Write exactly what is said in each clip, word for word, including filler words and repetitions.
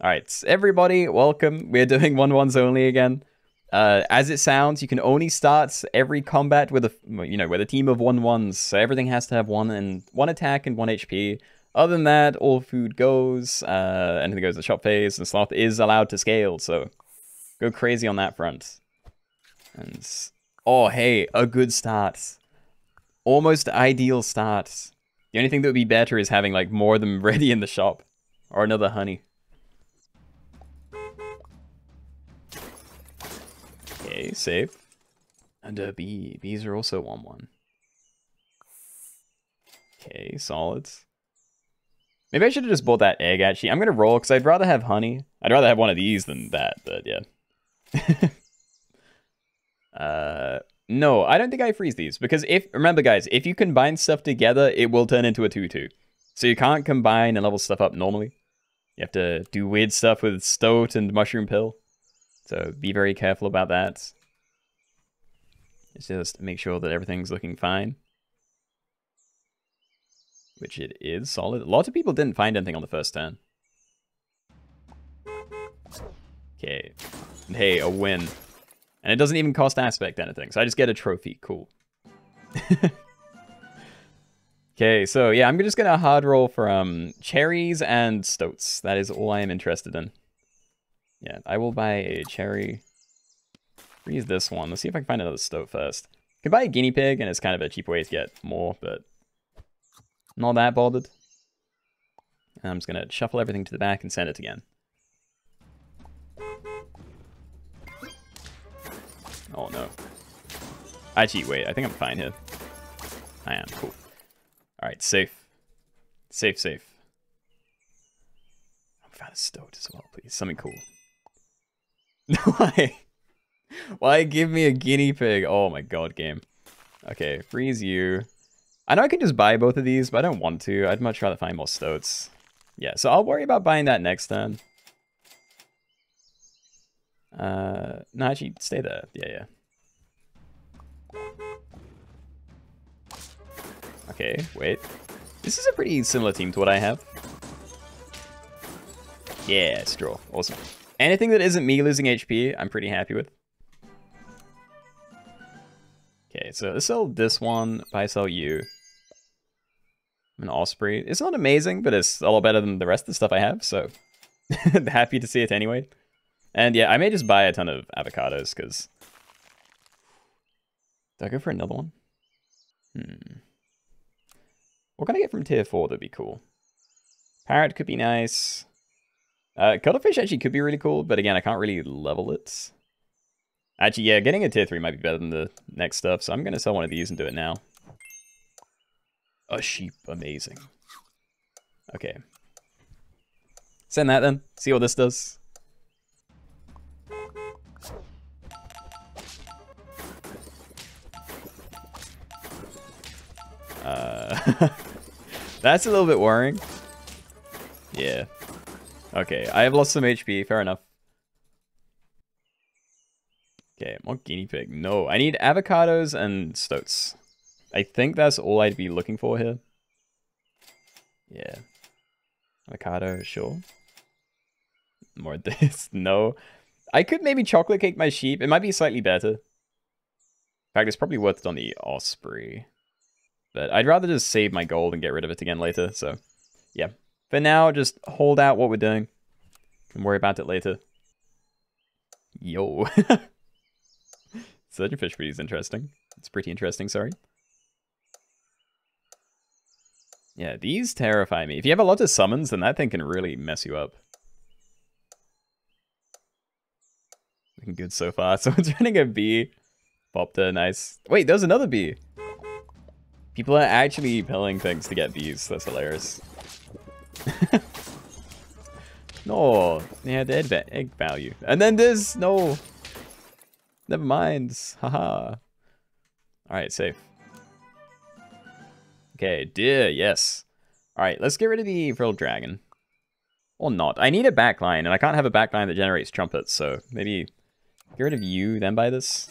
All right, everybody, welcome. We're doing one-ones only again. Uh, as it sounds, you can only start every combat with a, you know, with a team of one-ones. So everything has to have one and one attack and one H P. Other than that, all food goes. Uh, anything goes to the shop phase, and Sloth is allowed to scale. So go crazy on that front. And oh, hey, a good start. Almost ideal start. The only thing that would be better is having like more of them ready in the shop, or another honey. Okay, save. And a bee. Bees are also one one. Okay, solids. Maybe I should have just bought that egg, actually. I'm going to roll, because I'd rather have honey. I'd rather have one of these than that, but yeah. uh, no, I don't think I freeze these, because if... Remember, guys, if you combine stuff together, it will turn into a two two. So you can't combine and level stuff up normally. You have to do weird stuff with stoat and mushroom pill. So be very careful about that. It's just make sure that everything's looking fine. Which it is solid. A lot of people didn't find anything on the first turn. Okay. And hey, a win. And it doesn't even cost aspect anything, so I just get a trophy. Cool. Okay, so yeah, I'm just going to hard roll for um, cherries and stoats. That is all I am interested in. Yeah, I will buy a cherry. Freeze this one. Let's see if I can find another stoat first. I can buy a guinea pig, and it's kind of a cheap way to get more, but I'm not that bothered. And I'm just going to shuffle everything to the back and send it again. Oh, no. Actually, wait, I think I'm fine here. I am, cool. All right, safe. Safe, safe. I found a stoat as well, please. Something cool. Why? Why give me a guinea pig? Oh my god, game. Okay, freeze you. I know I could just buy both of these, but I don't want to. I'd much rather find more stoats. Yeah, so I'll worry about buying that next turn. Uh, no, actually, stay there. Yeah, yeah. Okay, wait. This is a pretty similar team to what I have. Yeah, it's draw. Awesome. Anything that isn't me losing H P, I'm pretty happy with. Okay, so let's sell this one. If I sell you. An Osprey. It's not amazing, but it's a lot better than the rest of the stuff I have, so happy to see it anyway. And yeah, I may just buy a ton of avocados, because... Do I go for another one? Hmm. What can I get from tier four that'd be cool? Parrot could be nice. Uh, cuttlefish actually could be really cool, but again, I can't really level it. Actually, yeah, getting a tier three might be better than the next stuff, so I'm going to sell one of these and do it now. A sheep, amazing. Okay. Send that then, see what this does. Uh, that's a little bit worrying. Yeah. Okay, I have lost some H P, fair enough. Okay, more guinea pig. No, I need avocados and stoats. I think that's all I'd be looking for here. Yeah. Avocado, sure. More of this, no. I could maybe chocolate cake my sheep. It might be slightly better. In fact, it's probably worth it on the osprey. But I'd rather just save my gold and get rid of it again later, so yeah. For now, just hold out what we're doing and worry about it later. Yo. Surgeon fish pretty is interesting. It's pretty interesting, sorry. Yeah, these terrify me. If you have a lot of summons, then that thing can really mess you up. Looking good so far. Someone's running a bee. Popped a nice... Wait, there's another bee. People are actually pilling things to get bees. That's hilarious. No, yeah, the egg, egg value. And then this, no. Never mind, haha. Alright, safe. Okay, dear, yes. Alright, let's get rid of the frilled dragon. Or not. I need a backline, and I can't have a backline that generates trumpets, so maybe get rid of you, then buy this.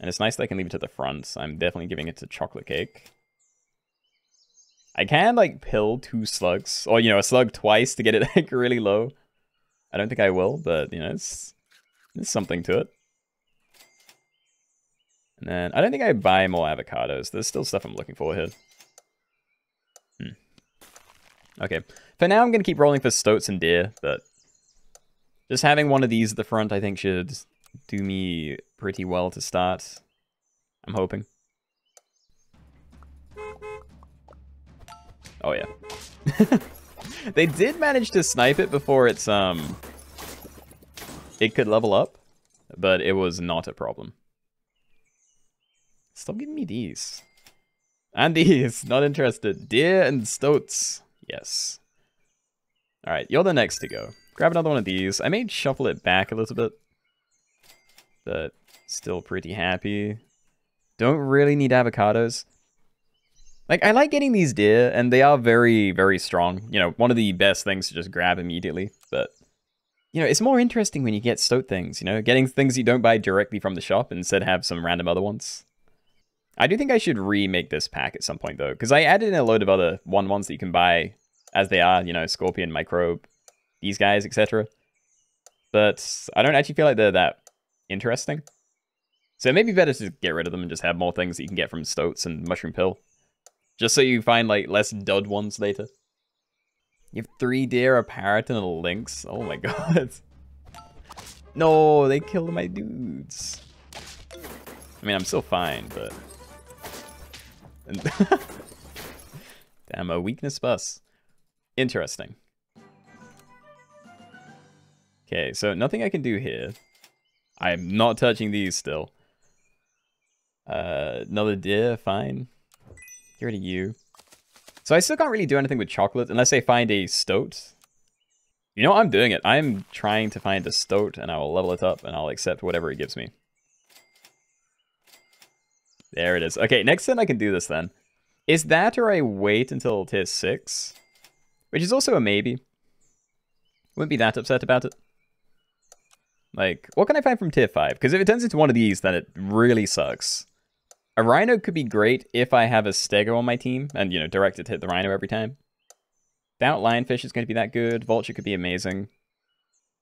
And it's nice that I can leave it to the front, so I'm definitely giving it to Chocolate Cake. I can, like, pill two slugs, or, you know, a slug twice to get it, like, really low. I don't think I will, but you know, it's there's something to it. And then I don't think I buy more avocados. There's still stuff I'm looking for here. Hmm. Okay, for now I'm gonna keep rolling for stoats and deer, but just having one of these at the front I think should do me pretty well to start. I'm hoping. Oh yeah. They did manage to snipe it before it's um it could level up, but it was not a problem. Stop giving me these. And these, not interested. Deer and stoats. Yes. Alright, you're the next to go. Grab another one of these. I may shuffle it back a little bit, but still pretty happy. Don't really need avocados. Like, I like getting these deer, and they are very, very strong. You know, one of the best things to just grab immediately. But, you know, it's more interesting when you get stoat things, you know? Getting things you don't buy directly from the shop, instead have some random other ones. I do think I should remake this pack at some point, though, because I added in a load of other one-ones that you can buy as they are, you know, Scorpion, Microbe, these guys, et cetera. But I don't actually feel like they're that interesting. So it may be better to get rid of them and just have more things that you can get from stoats and Mushroom Pill. Just so you find, like, less dud ones later. You have three deer, a parrot, and a lynx. Oh my god. No, they killed my dudes. I mean, I'm still fine, but... Damn, a weakness bus. Interesting. Okay, so nothing I can do here. I'm not touching these still. Uh, another deer, fine. Get rid of you. So I still can't really do anything with chocolate unless I find a stoat. You know what? I'm doing it. I'm trying to find a stoat and I will level it up and I'll accept whatever it gives me. There it is. Okay, next time I can do this then. Is that or I wait until tier six? Which is also a maybe. Wouldn't be that upset about it. Like, what can I find from tier five? Because if it turns into one of these, then it really sucks. A rhino could be great if I have a stego on my team and, you know, direct it to hit the rhino every time. Doubt lionfish is going to be that good. Vulture could be amazing.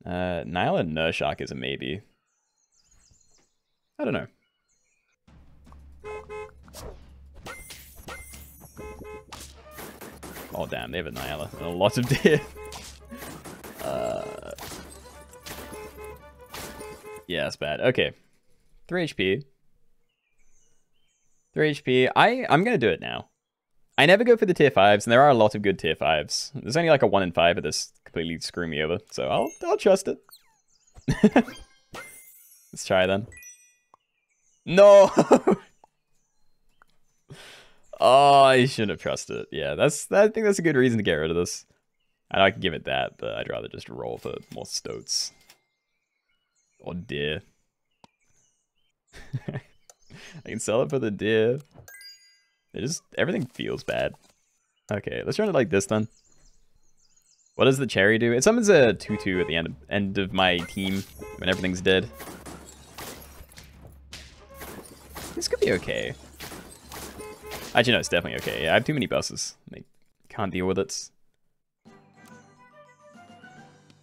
Uh, Nyla Nurshark is a maybe. I don't know. Oh, damn. They have a Nyla and a lot of deer. uh, yeah, that's bad. Okay. three H P. three H P. I, I'm going to do it now. I never go for the tier fives, and there are a lot of good tier fives. There's only like a one in five of this completely screw me over, so I'll, I'll trust it. Let's try then. No! Oh, I shouldn't have trusted it. Yeah, that's. I think that's a good reason to get rid of this. I know I can give it that, but I'd rather just roll for more stoats. Or deer. I can sell it for the deer. It just, everything feels bad. Okay, let's run it like this then. What does the cherry do? It summons a two two at the end of, end of my team when everything's dead. This could be okay. Actually, no, it's definitely okay. Yeah, I have too many buses. I can't deal with it.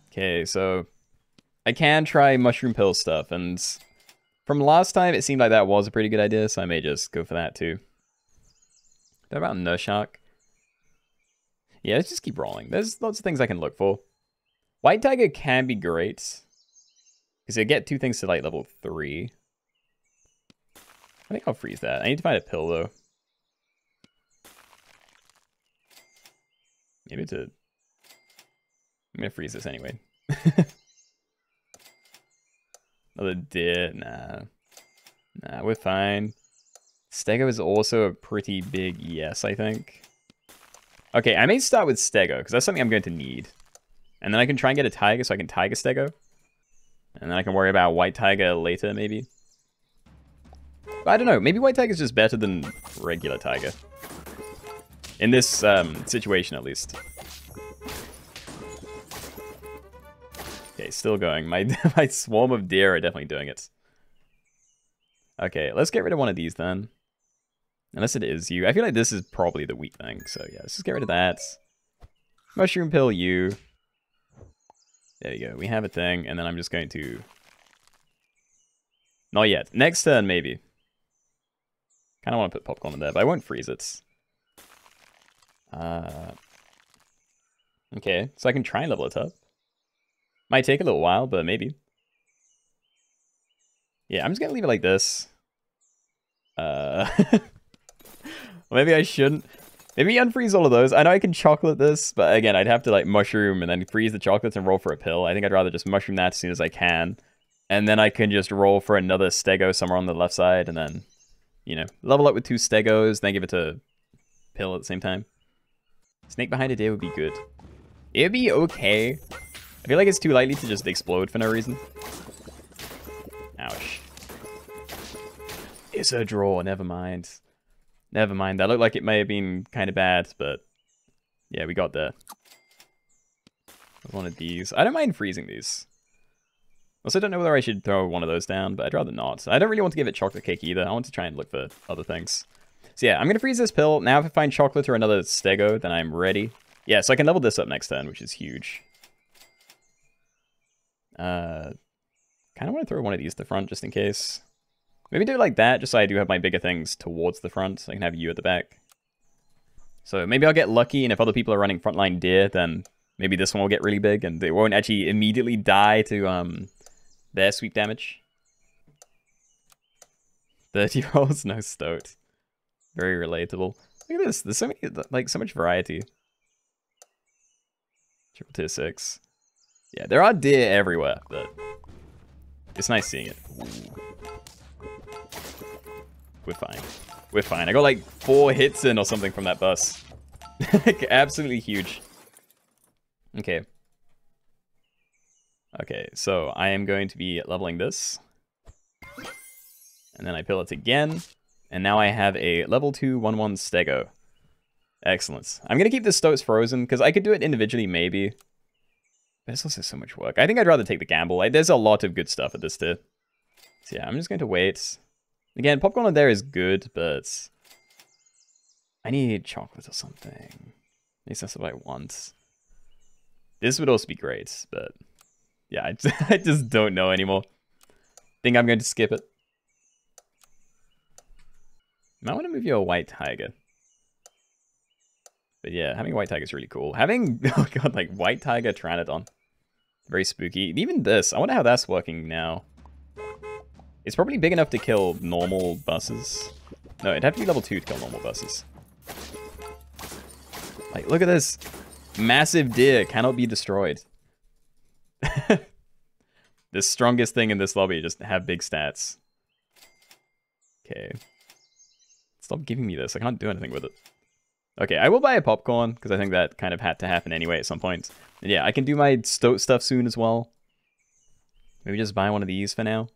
Okay, so I can try Mushroom Pill stuff and... From last time, it seemed like that was a pretty good idea, so I may just go for that too. What about Nurshark? Yeah, let's just keep rolling. There's lots of things I can look for. White Tiger can be great, because you get two things to like level three. I think I'll freeze that. I need to find a pill though. Maybe to. I'm gonna freeze this anyway. Another deer, nah. Nah, we're fine. Stego is also a pretty big yes, I think. Okay, I may start with Stego, because that's something I'm going to need. And then I can try and get a tiger, so I can tiger Stego. And then I can worry about White Tiger later, maybe. But I don't know, maybe White Tiger's just better than regular tiger. In this um, situation, at least. Okay, still going. My my swarm of deer are definitely doing it. Okay, let's get rid of one of these then. Unless it is you. I feel like this is probably the weak thing, so yeah, let's just get rid of that. Mushroom pill you. There you go. We have a thing, and then I'm just going to... Not yet. Next turn, maybe. Kind of want to put popcorn in there, but I won't freeze it. Uh... Okay, so I can try and level it up. Might take a little while, but maybe. Yeah, I'm just going to leave it like this. Uh... Maybe I shouldn't. Maybe unfreeze all of those. I know I can chocolate this, but again, I'd have to like mushroom and then freeze the chocolates and roll for a pill. I think I'd rather just mushroom that as soon as I can. And then I can just roll for another stego somewhere on the left side and then, you know, level up with two stegos, then give it to pill at the same time. Snake behind a day would be good. It'd be okay. I feel like it's too likely to just explode for no reason. Ouch. It's a draw, never mind. Never mind, that looked like it may have been kind of bad, but yeah, we got there. One of these. I don't mind freezing these. Also, don't know whether I should throw one of those down, but I'd rather not. I don't really want to give it chocolate cake either. I want to try and look for other things. So yeah, I'm going to freeze this pill. Now if I find chocolate or another stego, then I'm ready. Yeah, so I can level this up next turn, which is huge. Uh, kind of want to throw one of these to the front just in case. Maybe do it like that, just so I do have my bigger things towards the front, so I can have you at the back. So maybe I'll get lucky, and if other people are running frontline deer, then maybe this one will get really big, and they won't actually immediately die to um their sweep damage. thirty rolls, no stoat. Very relatable. Look at this, there's so many, like, so much variety. Triple tier six. Yeah, there are deer everywhere, but it's nice seeing it. We're fine. We're fine. I got like four hits in or something from that bus. Absolutely huge. Okay. Okay, so I am going to be leveling this. And then I pill it again. And now I have a level two, one, one stego. Excellent. I'm going to keep the stoats frozen because I could do it individually maybe. But it's also so much work. I think I'd rather take the gamble. Like, there's a lot of good stuff at this tier. So yeah, I'm just going to wait. Again, popcorn on there is good, but I need chocolate or something. At least that's what I want. This would also be great, but yeah, I just, I just don't know anymore. Think I'm going to skip it. Might want to move you a white tiger. But yeah, having a white tiger is really cool. Having, oh god, like white tiger Pteranodon. Very spooky. Even this, I wonder how that's working now. It's probably big enough to kill normal buses. No, it'd have to be level two to kill normal buses. Like, look at this. Massive deer cannot be destroyed. The strongest thing in this lobby, just have big stats. Okay. Stop giving me this. I can't do anything with it. Okay, I will buy a popcorn, because I think that kind of had to happen anyway at some point. And yeah, I can do my stoat stuff soon as well. Maybe just buy one of these for now.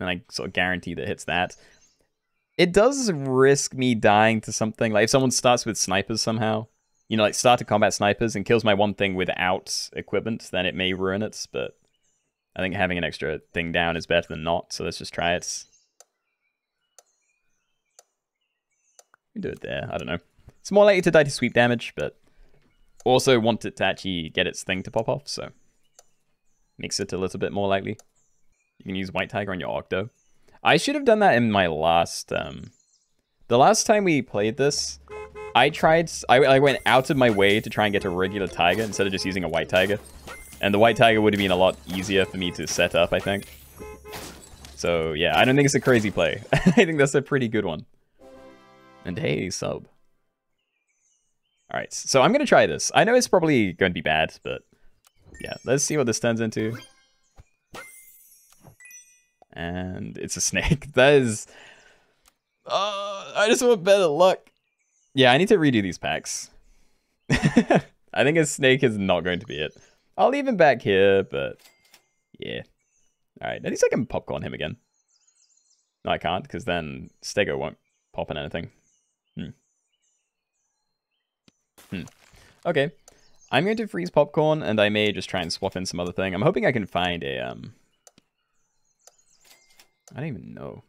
And I sort of guarantee that hits that. It does risk me dying to something. Like, if someone starts with snipers somehow, you know, like, start to combat snipers and kills my one thing without equipment, then it may ruin it, but I think having an extra thing down is better than not, so let's just try it. We do it there, I don't know. It's more likely to die to sweep damage, but also want it to actually get its thing to pop off, so makes it a little bit more likely. You can use White Tiger on your Octo. I should have done that in my last... Um, the last time we played this, I tried... I, I went out of my way to try and get a regular Tiger instead of just using a White Tiger. And the White Tiger would have been a lot easier for me to set up, I think. So, yeah, I don't think it's a crazy play. I think that's a pretty good one. And hey, sub. Alright, so I'm going to try this. I know it's probably going to be bad, but... Yeah, let's see what this turns into. And it's a snake. That is... Oh, I just want better luck. Yeah, I need to redo these packs. I think a snake is not going to be it. I'll leave him back here, but... Yeah. Alright, at least I can popcorn him again. No, I can't, because then stego won't pop in anything. Hmm. Hmm. Okay. I'm going to freeze popcorn, and I may just try and swap in some other thing. I'm hoping I can find a... um. I don't even know.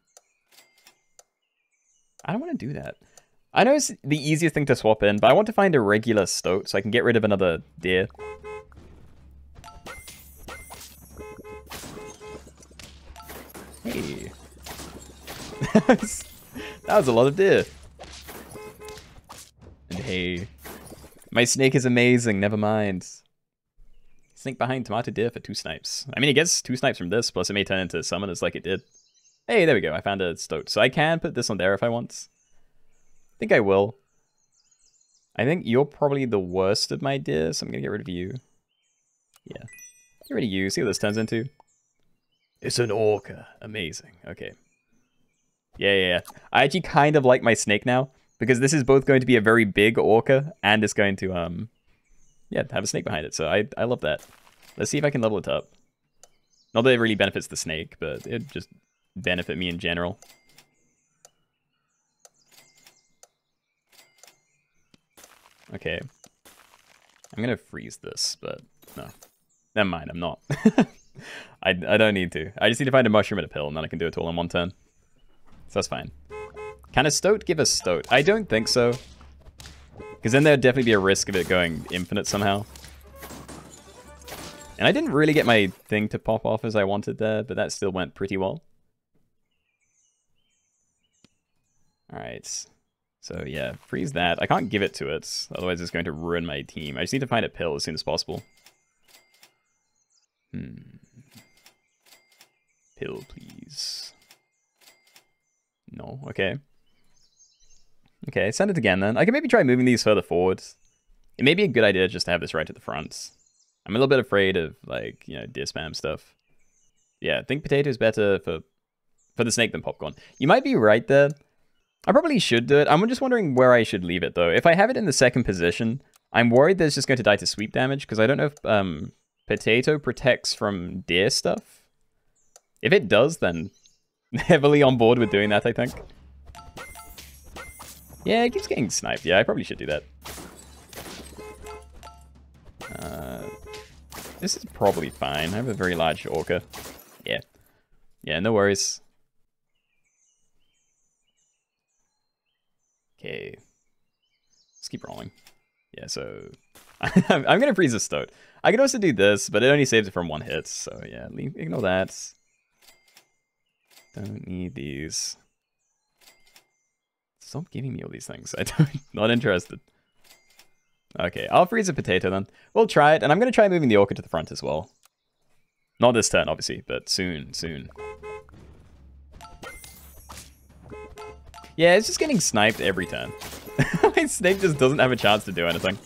I don't want to do that. I know it's the easiest thing to swap in, but I want to find a regular stoat so I can get rid of another deer. Hey. That was a lot of deer. And hey. My snake is amazing, never mind. Snake behind tomato deer for two snipes. I mean, he gets two snipes from this, plus it may turn into summoners like it did. Hey, there we go. I found a stoat. So I can put this on there if I want. I think I will. I think you're probably the worst of my deer, so I'm going to get rid of you. Yeah. Get rid of you. See what this turns into. It's an orca. Amazing. Okay. Yeah, yeah, yeah. I actually kind of like my snake now, because this is both going to be a very big orca, and it's going to, um, yeah, have a snake behind it. So I, I love that. Let's see if I can level it up. Not that it really benefits the snake, but it just benefit me in general. Okay. I'm going to freeze this, but no. Never mind, I'm not. I, I don't need to. I just need to find a mushroom and a pill, and then I can do it all in one turn. So that's fine. Can a stoat give a stoat? I don't think so. Because then there'd definitely be a risk of it going infinite somehow. And I didn't really get my thing to pop off as I wanted there, but that still went pretty well. Alright. So yeah, freeze that. I can't give it to it, otherwise it's going to ruin my team. I just need to find a pill as soon as possible. Hmm. Pill, please. No, okay. Okay, send it again then. I can maybe try moving these further forward. It may be a good idea just to have this right at the front. I'm a little bit afraid of, like, you know, deer spam stuff. Yeah, I think potatoes better for, for the snake than popcorn. You might be right there. I probably should do it. I'm just wondering where I should leave it, though. If I have it in the second position, I'm worried that it's just going to die to sweep damage, because I don't know if um, potato protects from deer stuff. If it does, then heavily on board with doing that, I think. Yeah, it keeps getting sniped. Yeah, I probably should do that. Uh, this is probably fine. I have a very large orca. Yeah. Yeah, no worries. Okay. Let's keep rolling. Yeah, so I'm going to freeze a stoat. I could also do this, but it only saves it from one hit. So yeah, ignore that. Don't need these. Stop giving me all these things. I don't, not interested. Okay, I'll freeze a potato then. We'll try it, and I'm going to try moving the orca to the front as well. Not this turn, obviously, but soon, soon. Yeah, it's just getting sniped every turn. My snake just doesn't have a chance to do anything.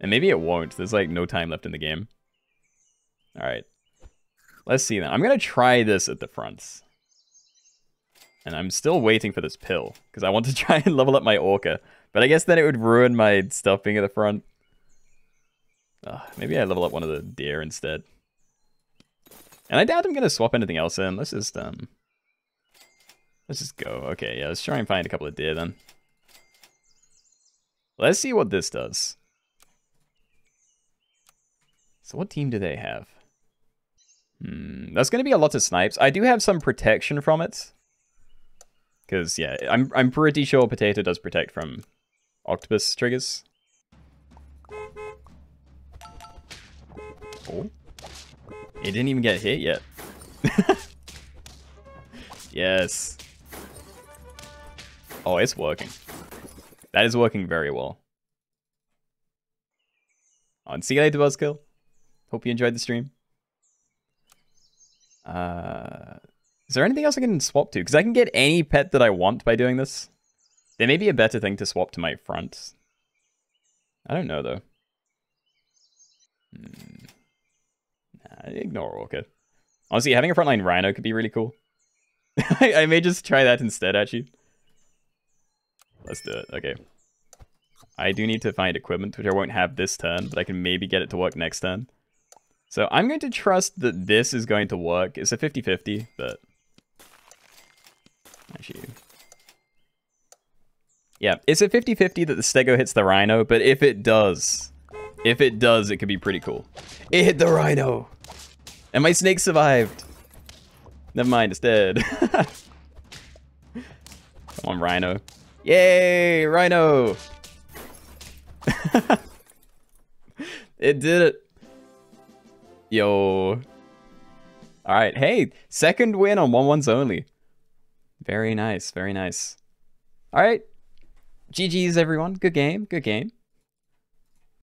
And maybe it won't. There's, like, no time left in the game. All right. Let's see then. I'm going to try this at the front. And I'm still waiting for this pill, because I want to try and level up my orca. But I guess then it would ruin my stuff being at the front. Uh, maybe I level up one of the deer instead. And I doubt I'm going to swap anything else in. Let's just, um... Let's just go. Okay, yeah, let's try and find a couple of deer then. Let's see what this does. So what team do they have? Hmm, that's going to be a lot of snipes. I do have some protection from it. Because, yeah, I'm, I'm pretty sure potato does protect from octopus triggers. Oh. It didn't even get hit yet. Yes. Oh, it's working. That is working very well. And see you later, Buzzkill. Hope you enjoyed the stream. Uh... Is there anything else I can swap to? Because I can get any pet that I want by doing this. There may be a better thing to swap to my front. I don't know, though. Hmm. Nah, ignore orca. Honestly, having a frontline rhino could be really cool. I, I may just try that instead, actually. Let's do it. Okay. I do need to find equipment, which I won't have this turn, but I can maybe get it to work next turn. So I'm going to trust that this is going to work. It's a fifty fifty, but... Actually, yeah, it's a fifty fifty that the stego hits the rhino, but if it does, if it does, it could be pretty cool. It hit the rhino! And my snake survived! Never mind, it's dead. Come on, rhino. Yay, rhino! It did it. Yo. All right. Hey, second win on one ones only. Very nice. Very nice. All right. G G's, everyone. Good game. Good game.